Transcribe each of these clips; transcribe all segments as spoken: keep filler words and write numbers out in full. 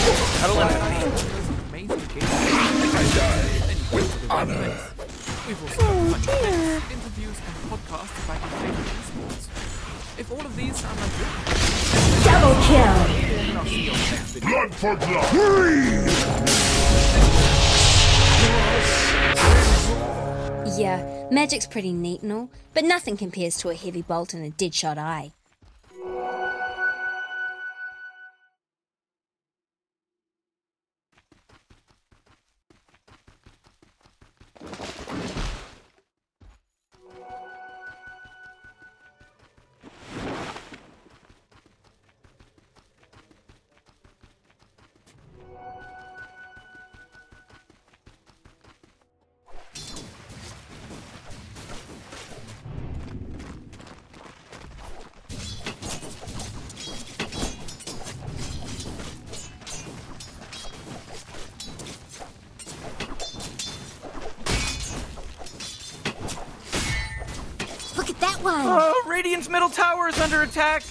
That'll end up being amazing case. I die with honor. We will start much events, interviews, and podcasts about your favorite esports. If all of these sound like good, double kill. Blood for blood. Freeze. Yeah, magic's pretty neat and all, but nothing compares to a heavy bolt and a deadshot eye. One. Oh, Radiant's middle tower is under attack.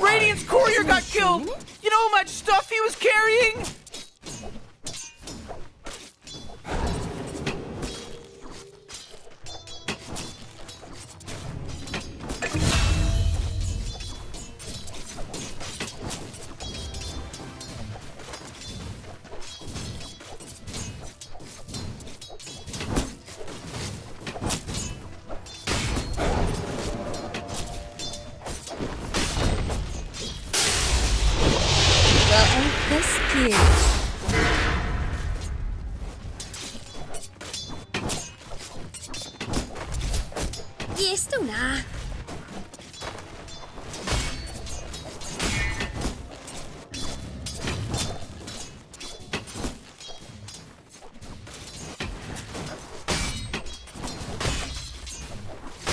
Radiant's courier got killed! You know how much stuff he was carrying?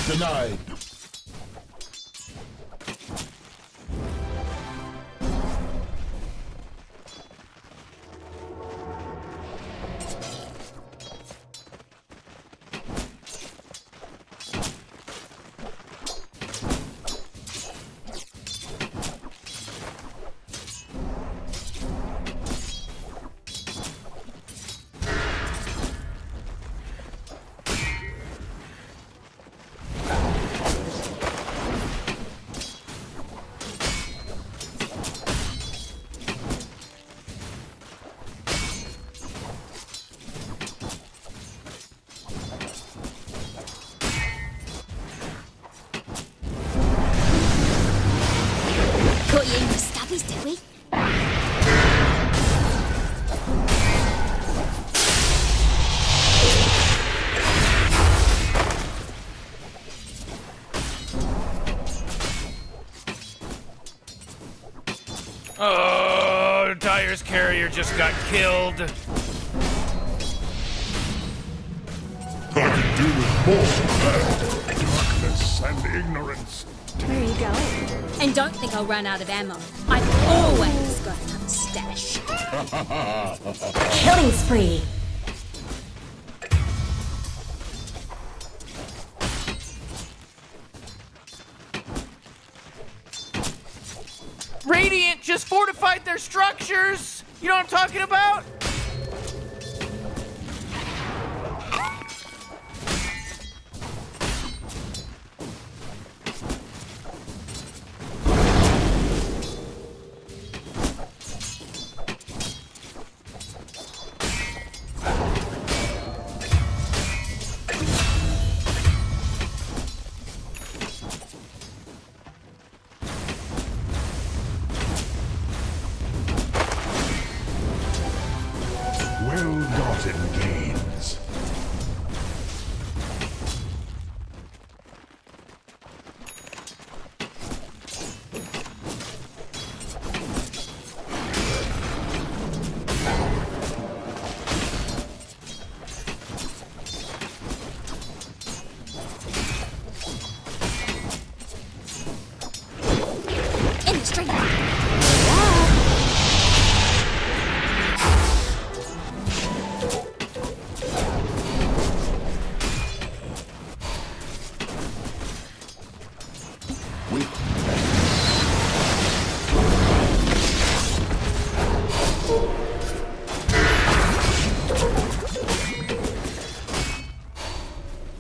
Denied. Oh, Dyer's carrier just got killed. I can do with more than darkness and ignorance. There you go. And don't think I'll run out of ammo. I've always got another stash. Killing spree. Radiant just fortified their structures! You know what I'm talking about?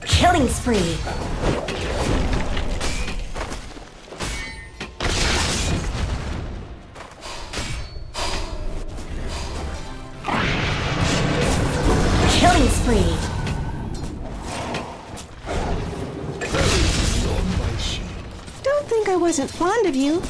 Killing spree. Killing spree. Don't think I wasn't fond of you.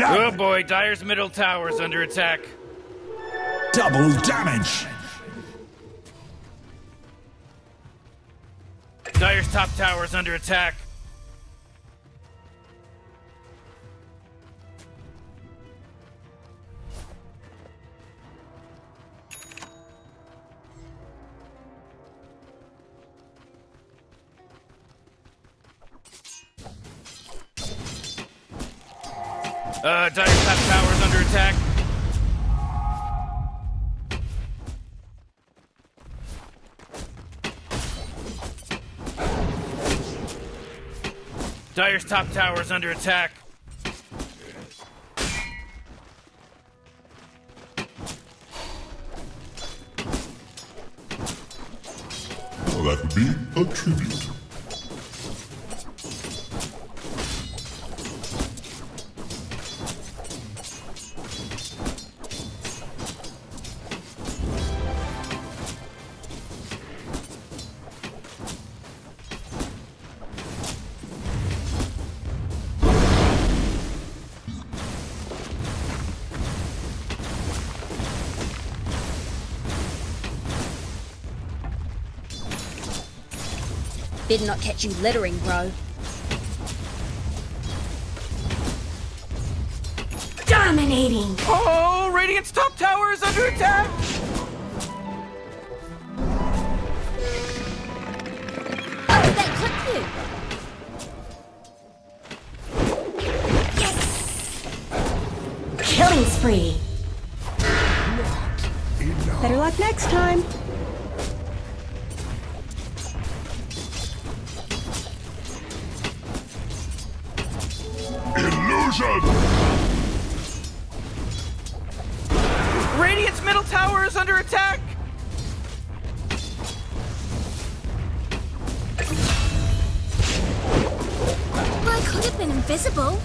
Oh boy, Dire's middle tower's under attack. Double damage! Dire's top tower's under attack. Uh, Dire's top tower is under attack. Dire's top tower is under attack. Well, that would be a tribute. Did not catch you littering, bro. Dominating! Oh, Radiant's top tower is under attack! Oh, that clicked you! Yes! Killing spree! Better luck next time! Radiant's middle tower is under attack! Well, I could have been invisible.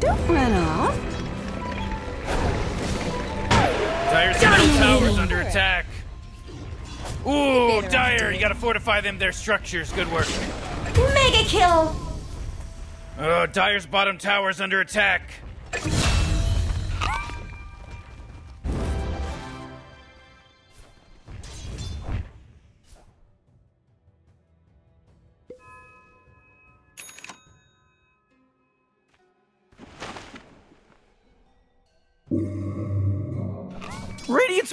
Don't run off. Dire's middle tower is under attack. Ooh, Dire! You gotta fortify them, their structures. Good work. Mega kill! Uh, Dire's bottom tower's under attack. Radiant's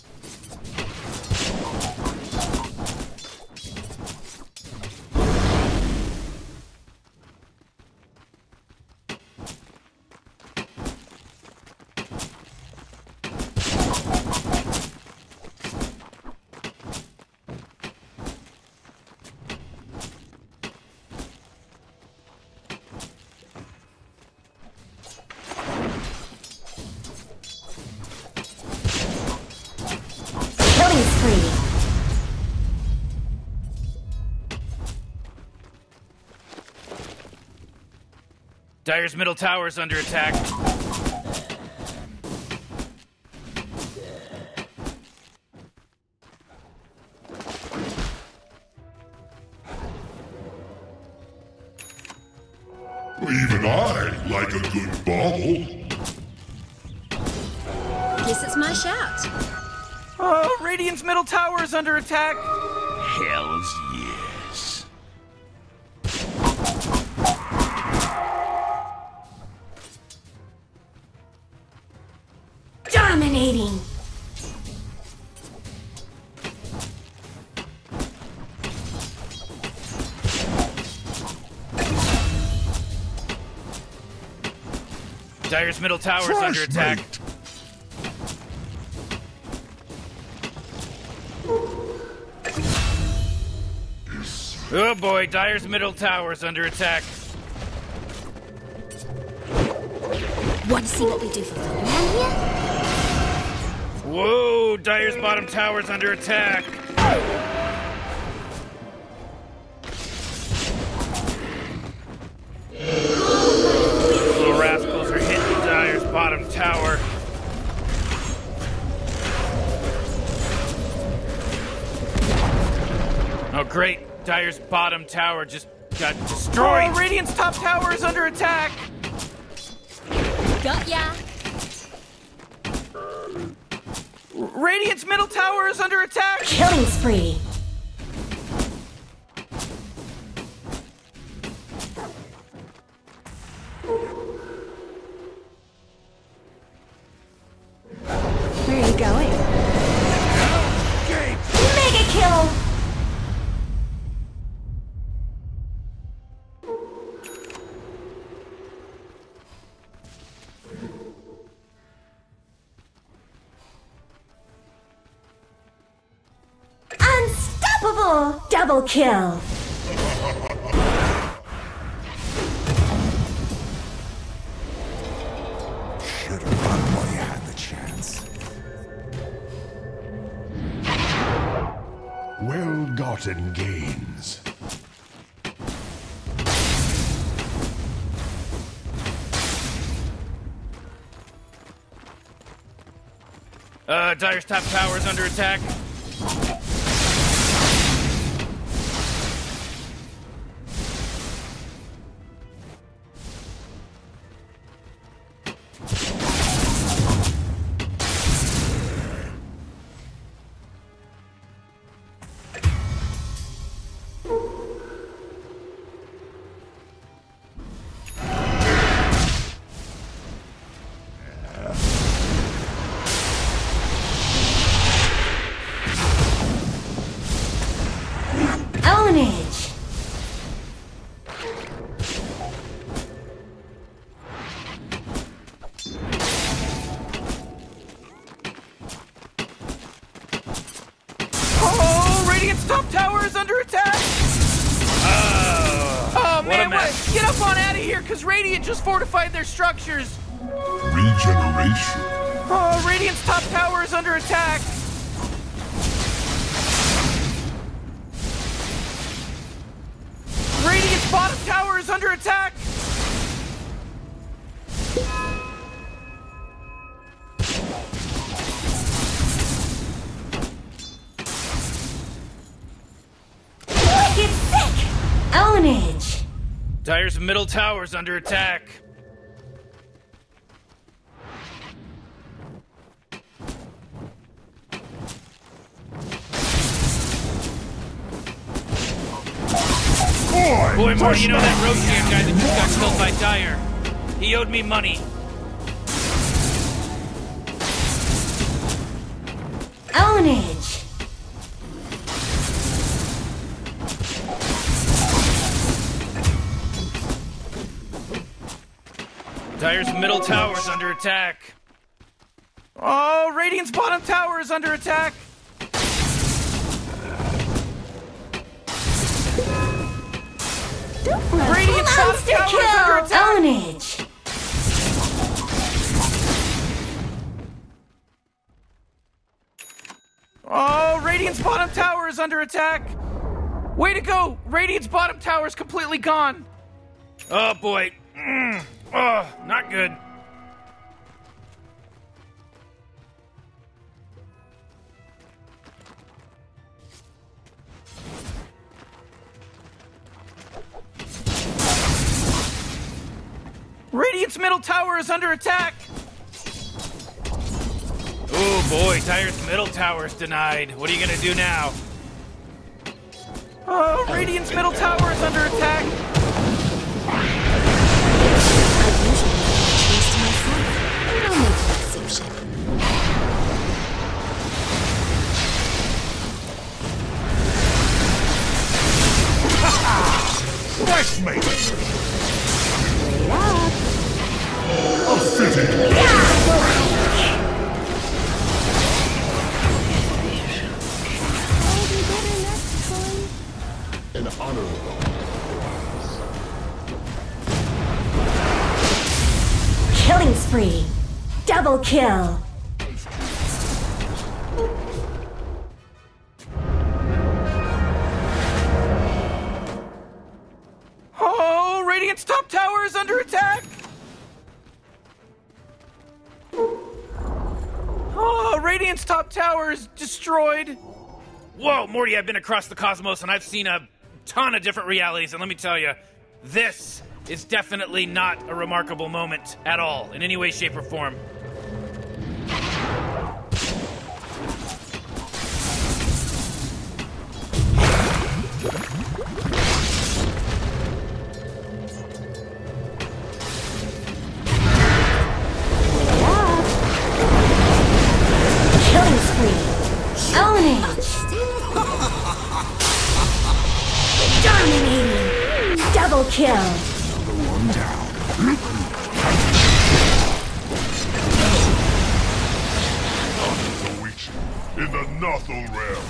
Dire's middle tower is under attack. Even I like a good bobble. Guess it's my shout. Oh, really? Radiant's middle tower is under attack! Hells yes. Dominating! Dire's middle tower is under attack. Mate. Oh boy, Dire's middle tower is under attack. Want to see what we do for fun around here? Whoa, Dire's bottom tower is under attack. Those little rascals are hitting Dire's bottom tower. Oh great. Dire's bottom tower just got destroyed! Oh, Radiant's top tower is under attack! Got ya! Radiant's middle tower is under attack! Killing spree! Where are you going? Mega kill! Double kill! Should've run while you had the chance. Well-gotten gains. Uh, Dire's top tower is under attack. Just fortified their structures. Regeneration. Oh, Radiant's top tower is under attack. Radiant's bottom tower is under attack. Wicked sick! Ownage. Dire's middle tower's under attack. Boy, Boy Morty, you know that Roshan guy that just got killed by Dire? He owed me money. Ownage. Dire's middle tower is under attack. Oh, Radiant's bottom tower is under attack. Radiant's bottom tower is under attack. Ownage. Oh, Radiant's bottom tower is under attack. Way to go! Radiant's bottom tower is completely gone. Oh boy. Mm. Oh, not good. Radiant's middle tower is under attack. Oh boy, Tyre's middle tower's denied. What are you gonna do now? Oh, Radiant's middle tower is under attack! Bless me! I'll fit it! Yeah. An honorable killing spree, double kill. Oh, Radiant's top tower is under attack. Oh, Radiant's top tower is destroyed. Whoa, Morty, I've been across the cosmos and I've seen a ton of different realities, and let me tell you, this is definitely not a remarkable moment at all, in any way, shape, or form. Kill. Another one down. None the witch in the Nothal realm.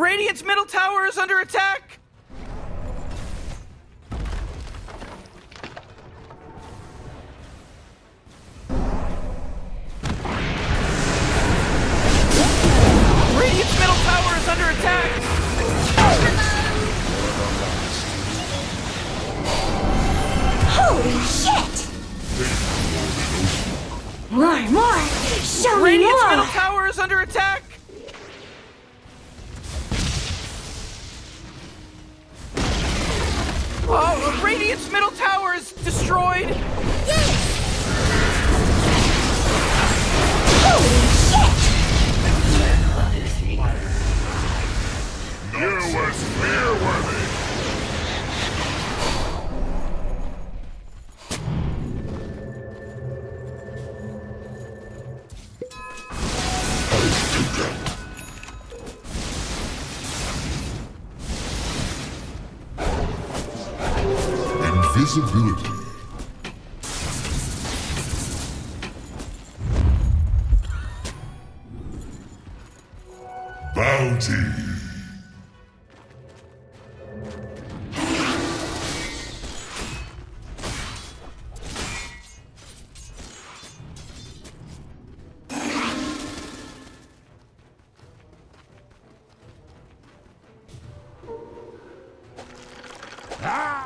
Radiant's middle tower is under attack! Radiant's middle tower is under attack! Holy shit! More, more! Show me more! Radiant's middle tower is under attack! Oh, Radiant's middle tower is destroyed! Yes! Holy shit! You were spear-worthy! Visibility. Bounty. Ah!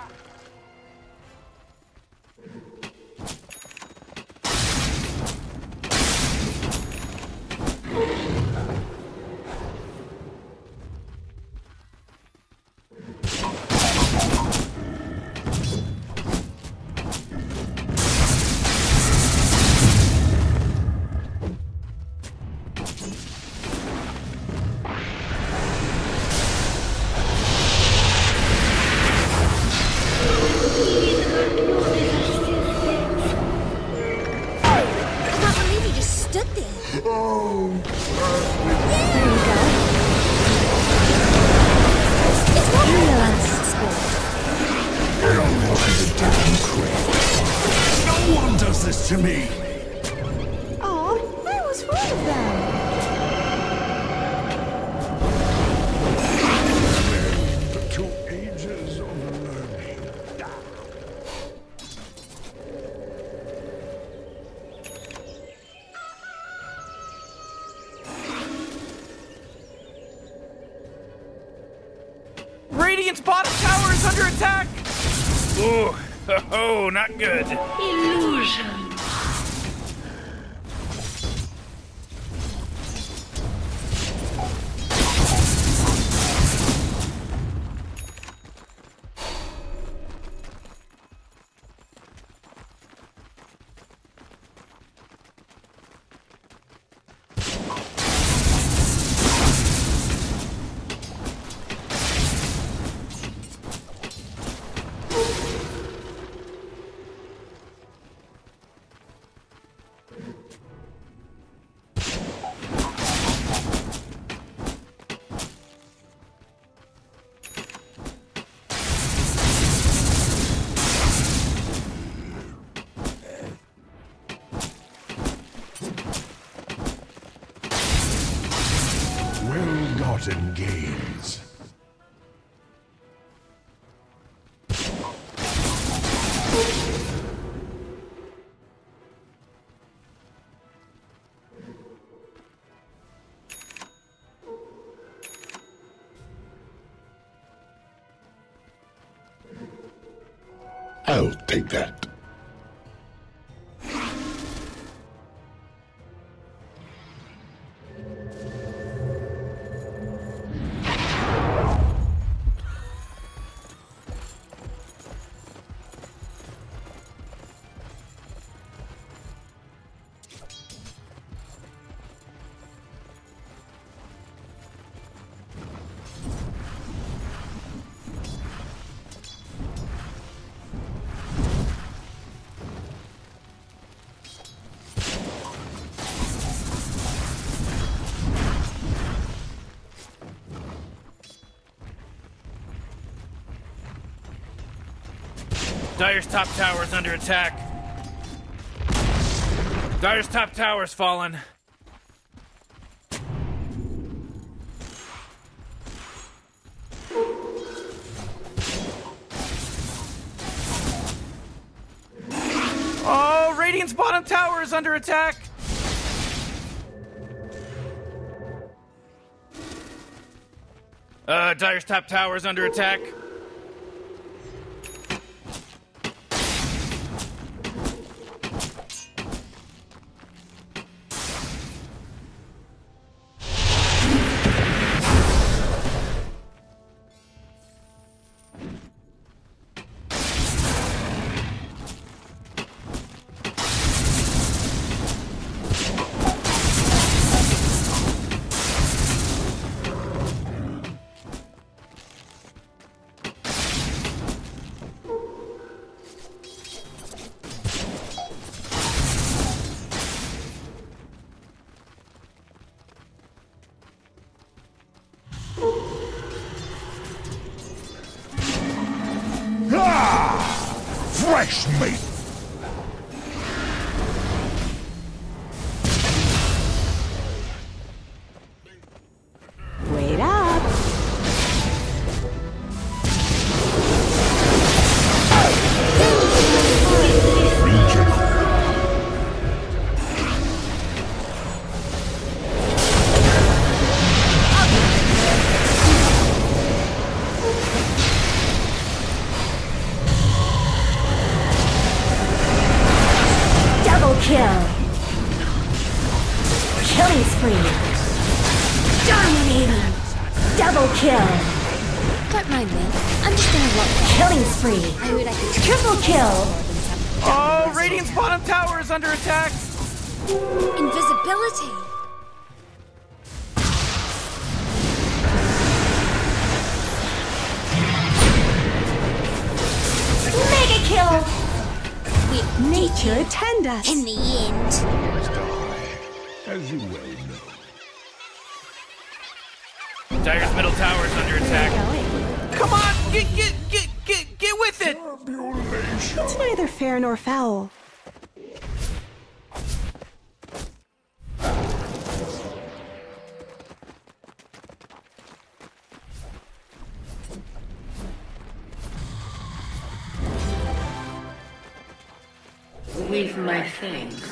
To me. Oh, I was one of them. The two ages of learning. Radiant's bottom tower is under attack! Ooh, oh, not good. Illusion. Games. I'll take that. Dire's top tower is under attack. Dire's top tower is fallen. Oh, Radiant's bottom tower is under attack. Uh, Dire's top tower is under attack. Fresh meat! Wait up! Kill. Killing spree. Dominating. Double kill. Don't mind me. I'm just gonna walk. Killing spree. I mean, I could triple kill. Oh, Radiant's bottom tower is under attack. Invisibility. Mega kill. Nature attend us. In the end. As you well know. Dire's middle tower is under attack. Come on, get get get get get with it! It's neither fair nor foul. Leave my things.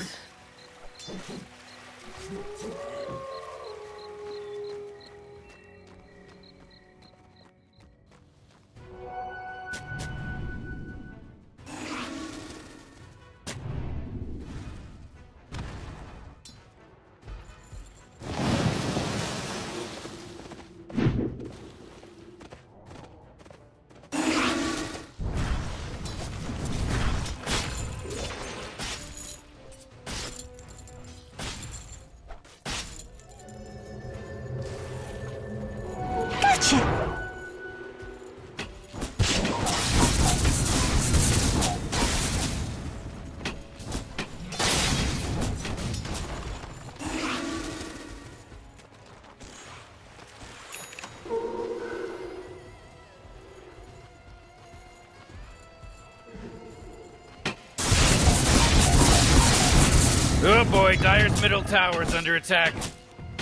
Oh boy, Dire's middle tower is under attack.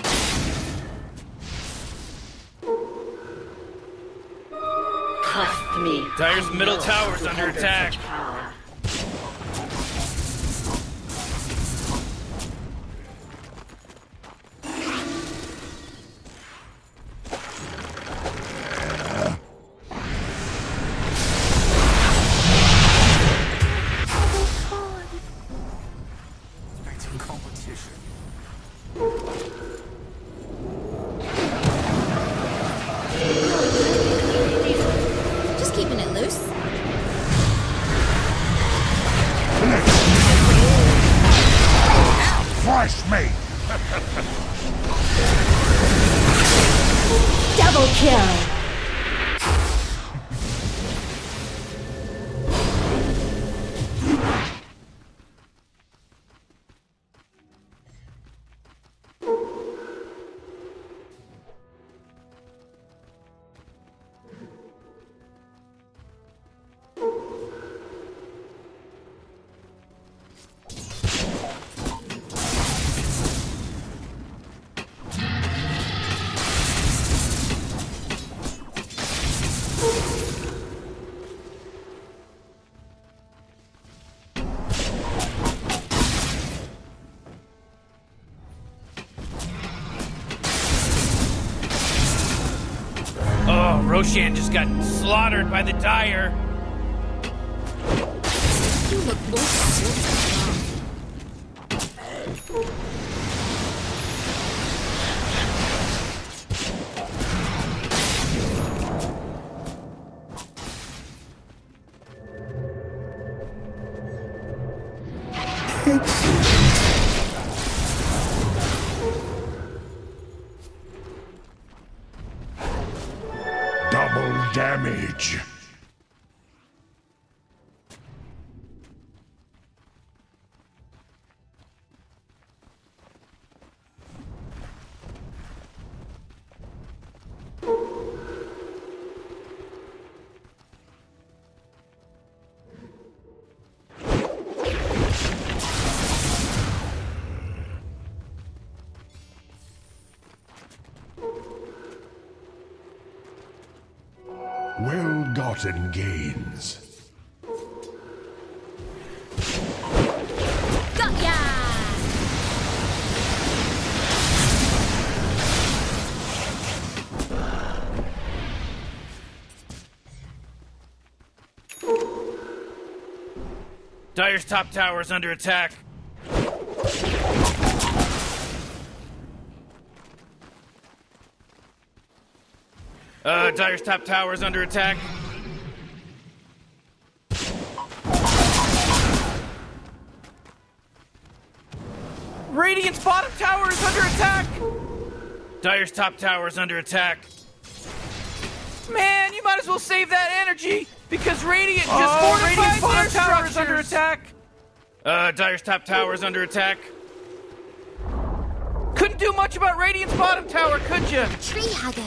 Cuff me. Dire's middle tower is under attack. Roshan just got slaughtered by the Dire. You look damage. And gains. Dire's top tower is under attack. Uh, Dire's top tower is under attack. Radiant's bottom tower is under attack! Dire's top tower is under attack. Man, you might as well save that energy, because Radiant just oh, fortified Radiant's bottom tower is under attack! Uh, Dire's top tower is under attack. Couldn't do much about Radiant's bottom tower, could you? Tree hugger.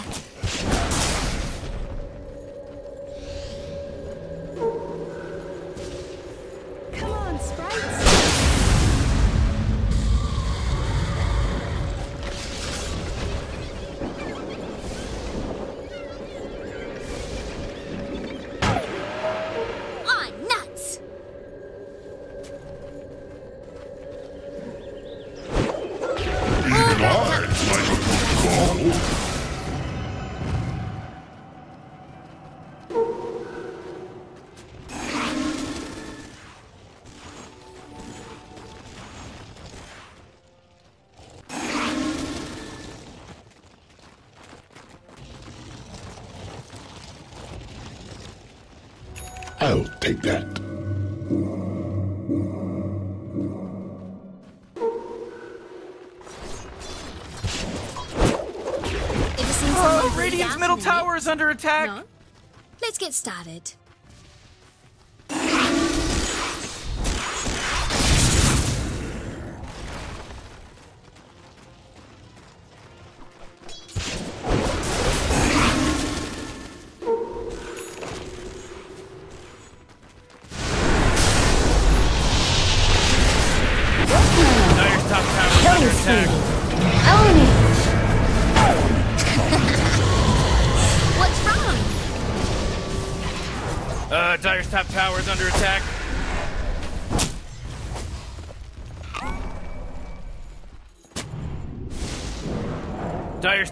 I'll take that. Oh, Radiant's middle tower is under attack. No? Let's get started. Uh, Dire's top tower is under attack. Dire's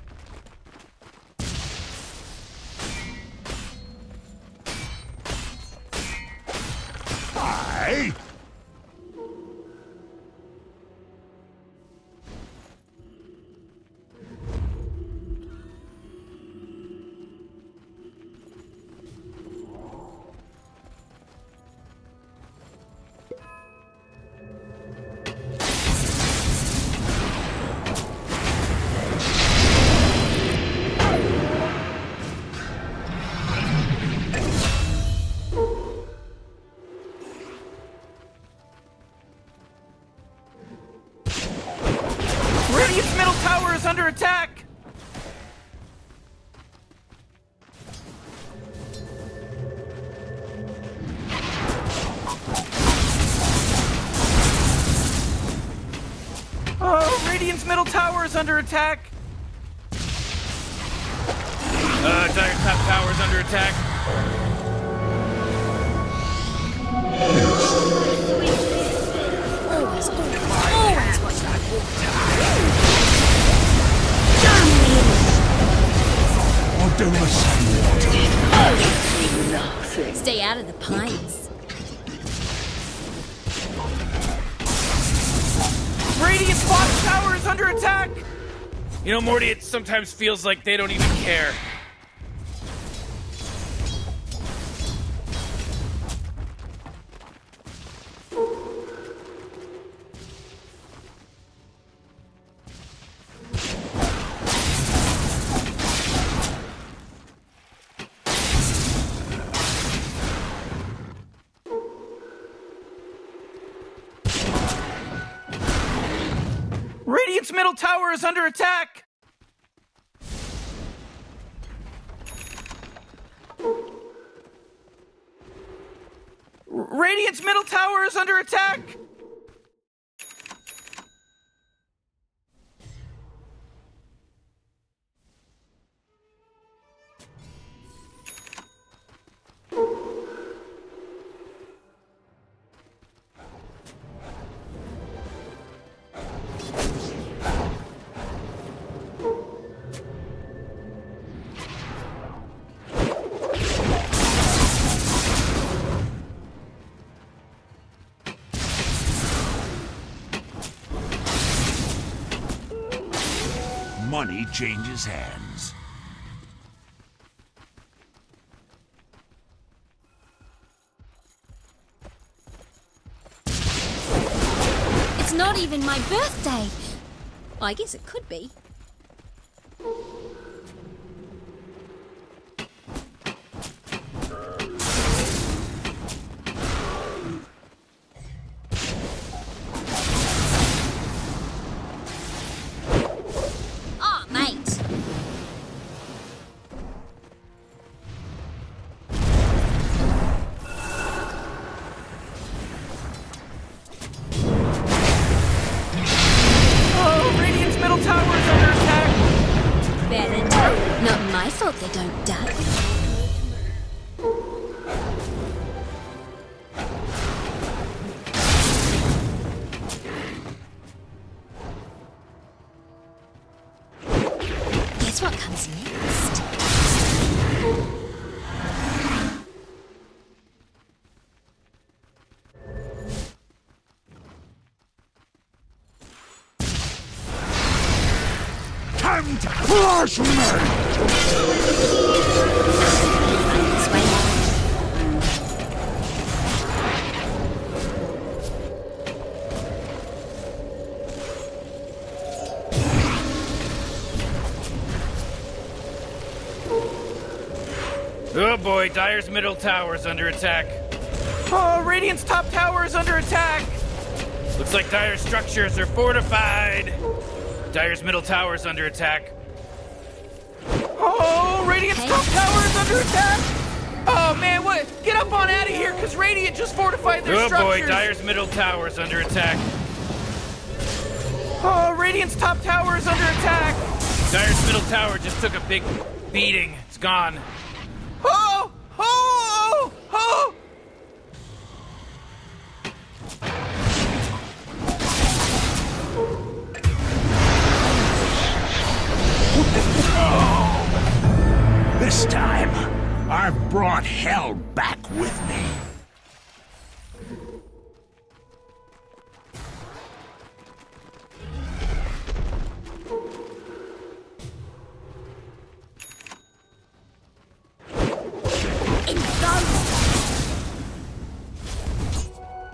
Radiant's middle tower is under attack! Oh, Radiant's middle tower is under attack! Uh, Dire's top tower is under attack. Always, always, always watch that. Stay out of the pines. Radiant's bottom tower is under attack! You know, Morty, it sometimes feels like they don't even care. Radiant's middle tower is under attack! Radiant's middle tower is under attack! Money changes hands. It's not even my birthday. Well, I guess it could be. I thought they don't die. Guess what comes next? Marshman! Oh boy, Dire's middle tower is under attack. Oh, Radiant's top tower is under attack! Looks like Dire's structures are fortified! Dire's middle tower is under attack. Oh, Radiant's hey. top tower is under attack! Oh man, what? Get up on out of here, because Radiant just fortified their oh structures! Oh boy, Dire's middle tower is under attack. Oh, Radiant's top tower is under attack! Dire's middle tower just took a big beating. It's gone. Oh! Oh! Oh! Oh! This time, I've brought hell back with me.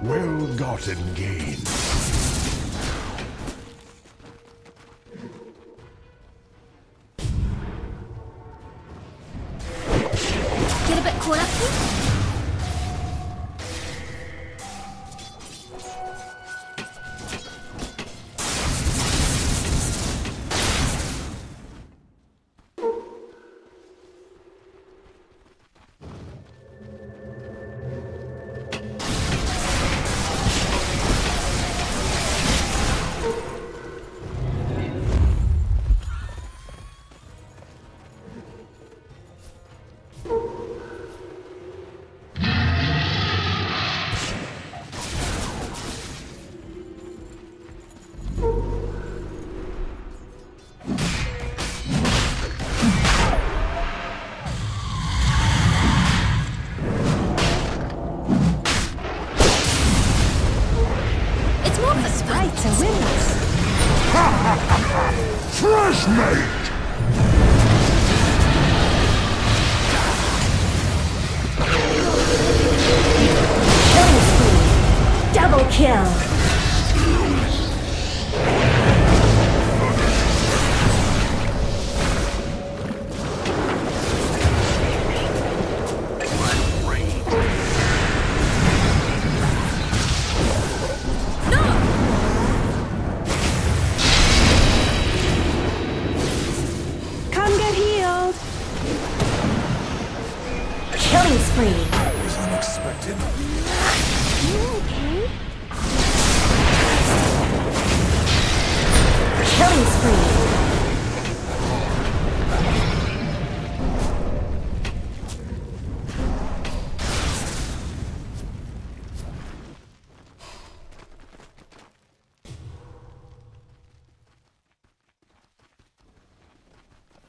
Well-gotten gain. Get a bit caught up,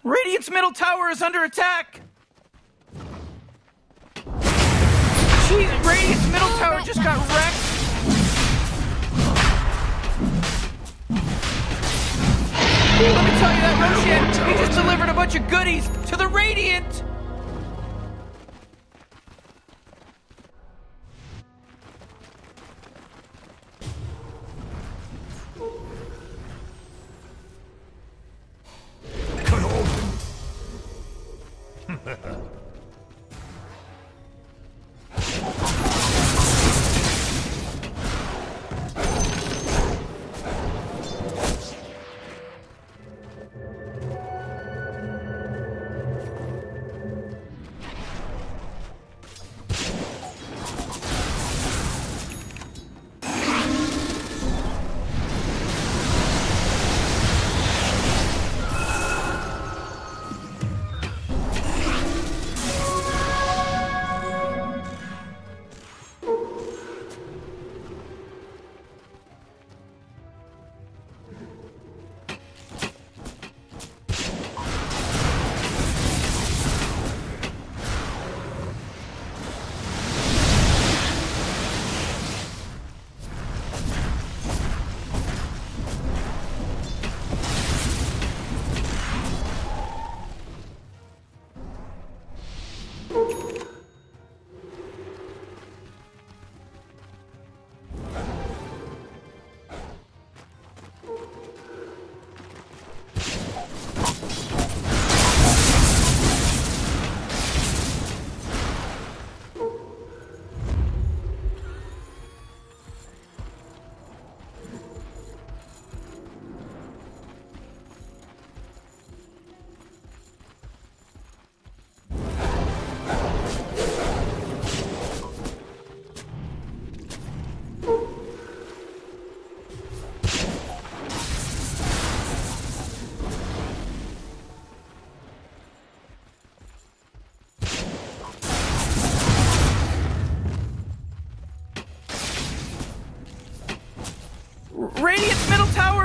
Radiant's middle tower is under attack! Jeez, Radiant's middle tower just got wrecked! Let me tell you that, Roshan, he just delivered a bunch of goodies to the Radiant!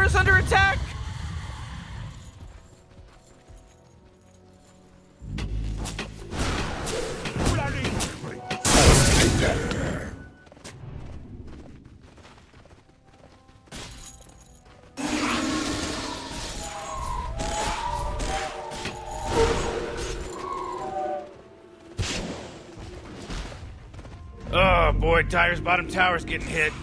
tower is under attack! Oh boy, Dyer's bottom tower's getting hit.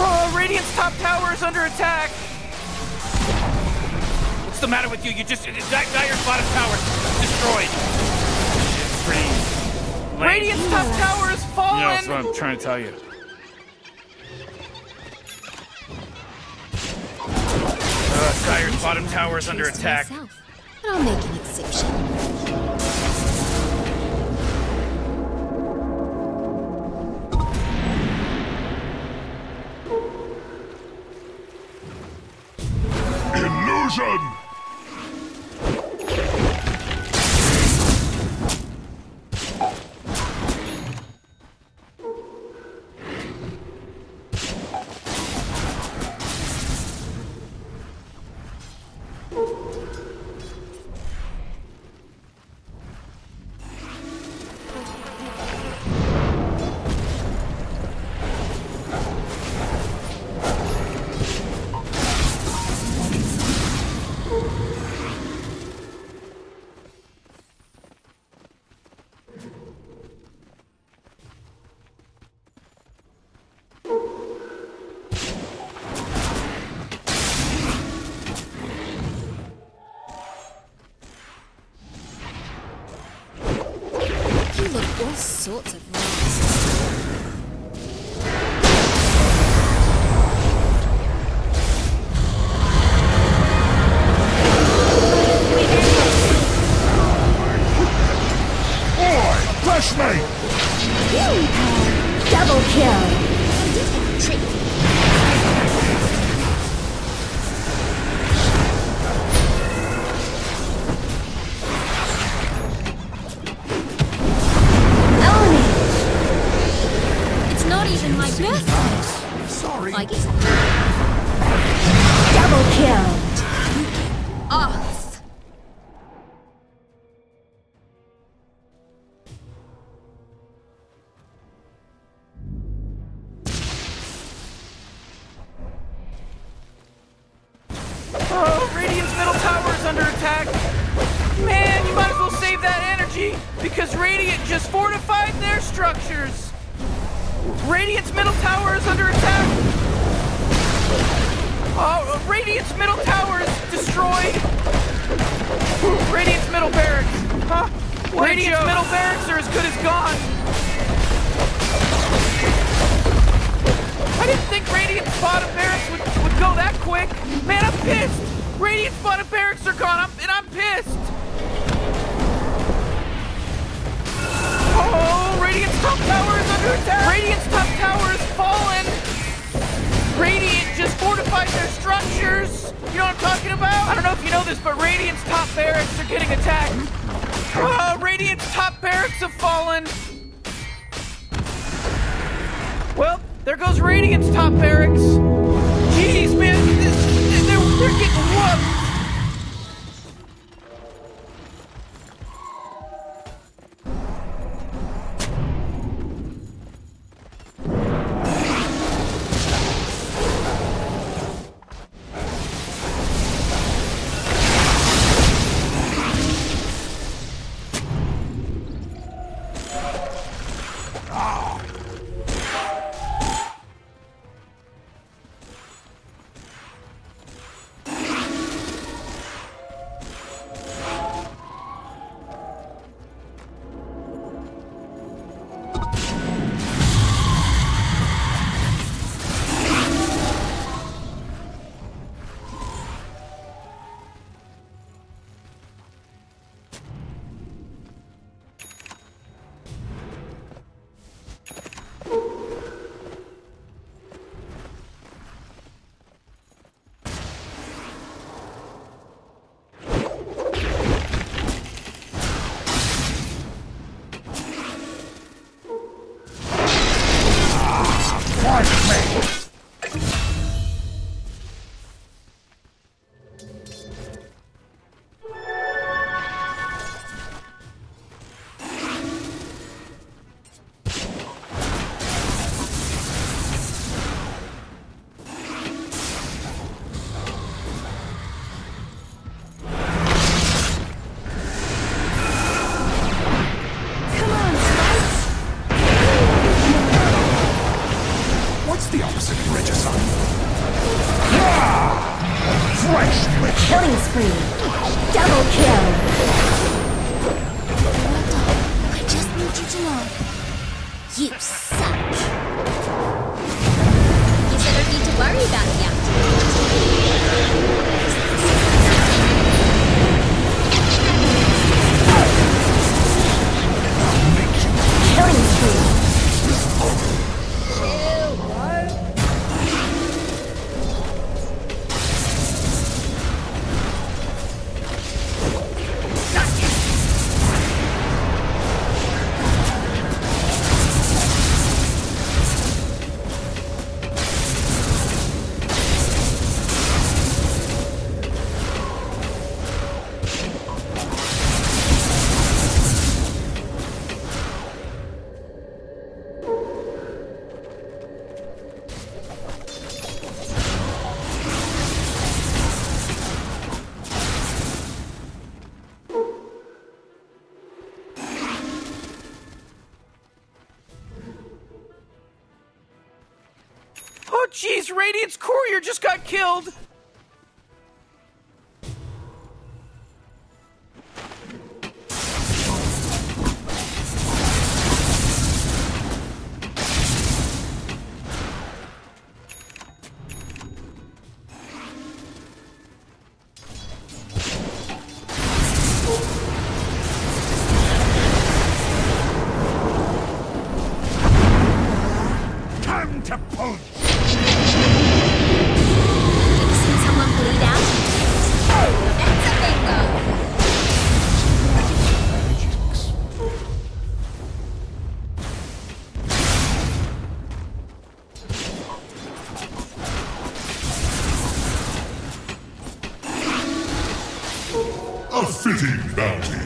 Oh, Radiant's top tower is under attack! What's the matter with you? You just... that Dyer's bottom tower destroyed. Shit's pretty lame. Radiant's top tower is fallen! Yeah, that's what I'm trying to tell you. Uh, Dyer's bottom tower is under attack. But I'll make an exception. Illusion! All sorts of structures! Radiant's middle tower is under attack! Oh, Radiant's middle tower is destroyed! Radiant's middle barracks! Huh? Radiant's middle barracks are as good as gone! I didn't think Radiant's bottom barracks would, would go that quick! Man, I'm pissed! Radiant's bottom barracks are gone, I'm, and I'm pissed! Oh, Radiant's top tower is under attack! Radiant's top tower is fallen! Radiant just fortified their structures! You know what I'm talking about? I don't know if you know this, but Radiant's top barracks are getting attacked! Oh, Radiant's top barracks have fallen! Well, there goes Radiant's top barracks! Jeez, man, they're, they're getting whooped! crushed. Killing spree. Double kill. What the? I just need you to know. You suck. You never need to worry about it yet. Killing spree. Jeez, Radiant's courier just got killed! Time to punch! Fitting bounty.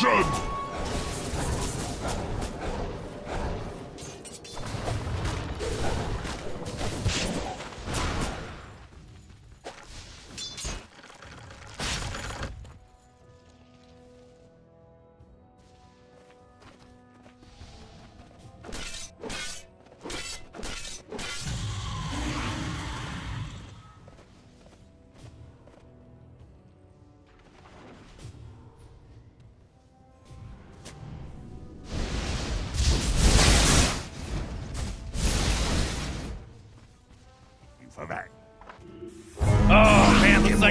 Roshan!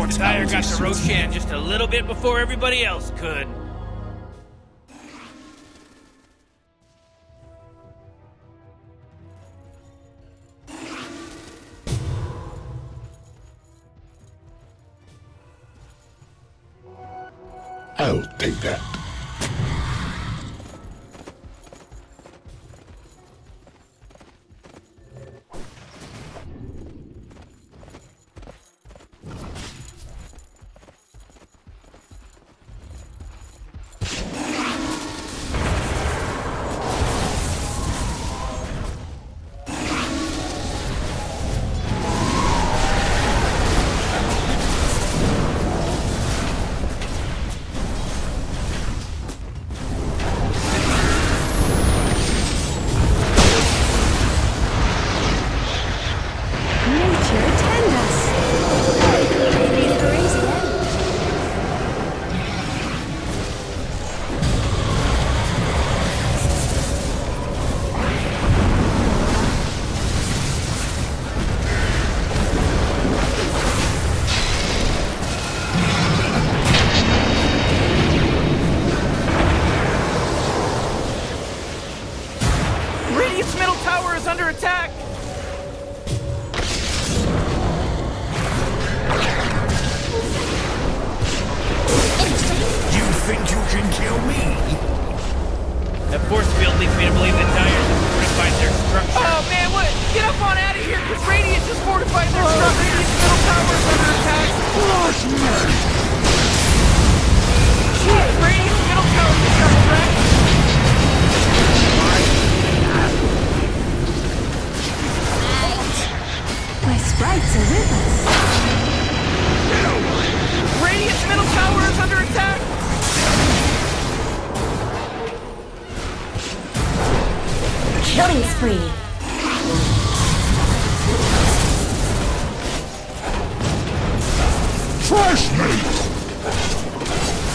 The tire got to Roshan just a little bit before everybody else could. I'll take that. under attack! You think you can kill me? The force field leads me to believe that tires have fortified their structure. Oh man, what? Get up on out of here, because Radiant just fortified their structure. Oh. Radiant's middle tower is under attack. Oh, shit! Radiant's middle tower is under attack. My sprites are with us. No. Radiant's middle tower is under attack! Killing spree! Trash Dire's middle tower is under attack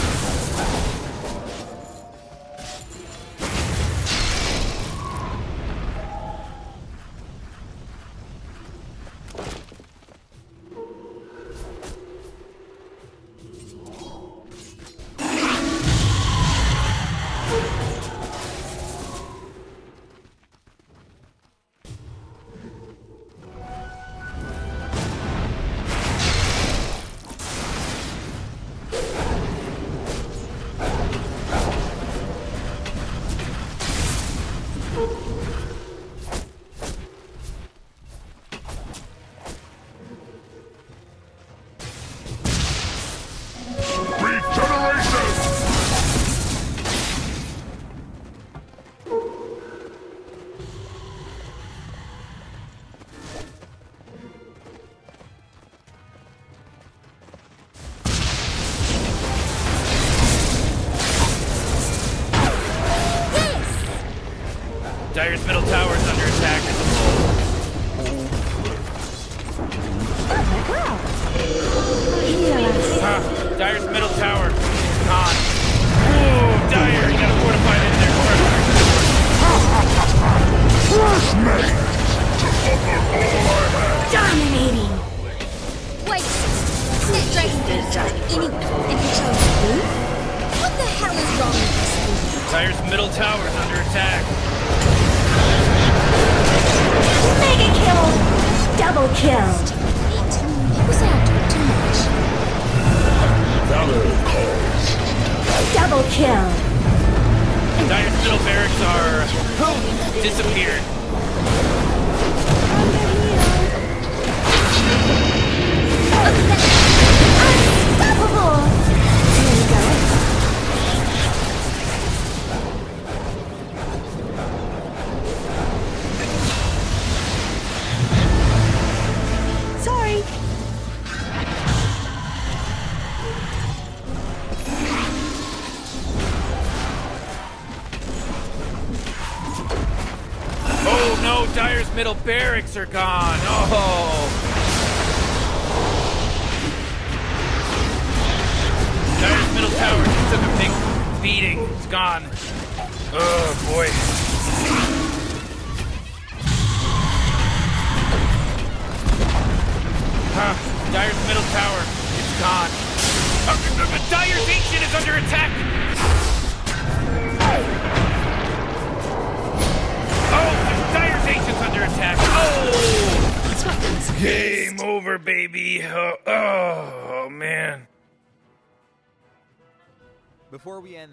as a whole. Oh, ah, Dire's middle tower is gone. Ooh, Dire, you gotta fortify it in there first. Crush me! Dominating! Wait, Snake Dragon didn't just any and he chose you? What the hell is wrong with this? Dire's middle tower is under attack. Mega kill! Double kill! It was out too much. Valor calls. Double kill! Dire's middle barracks are... Oh, disappeared. Unstoppable! There you go. Dire's middle barracks are gone. Oh! Dire's middle tower just took a big beating. It's gone. Oh boy. Huh. Dire's middle tower is gone. Uh, Dire's ancient is under attack. Oh! Dire's ancient's under attack. Oh! Game over, baby. Oh, oh, oh, man. Before we end